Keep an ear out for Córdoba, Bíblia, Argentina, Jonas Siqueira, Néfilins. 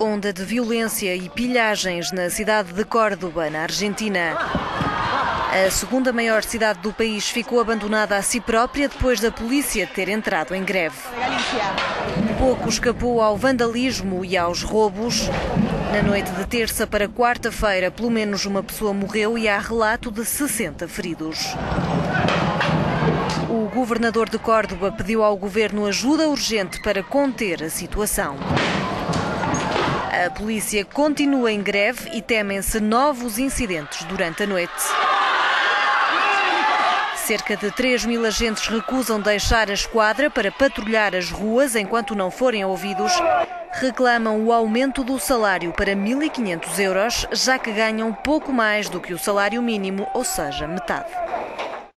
onda de violência e pilhagens na cidade de Córdoba, na Argentina. A segunda maior cidade do país ficou abandonada a si própria depois da polícia ter entrado em greve. Pouco escapou ao vandalismo e aos roubos. Na noite de terça para quarta-feira, pelo menos uma pessoa morreu e há relato de 60 feridos. O governador de Córdoba pediu ao governo ajuda urgente para conter a situação. A polícia continua em greve e temem-se novos incidentes durante a noite. Cerca de 3.000 agentes recusam deixar a esquadra para patrulhar as ruas enquanto não forem ouvidos. Reclamam o aumento do salário para 1.500 euros, já que ganham pouco mais do que o salário mínimo, ou seja, metade.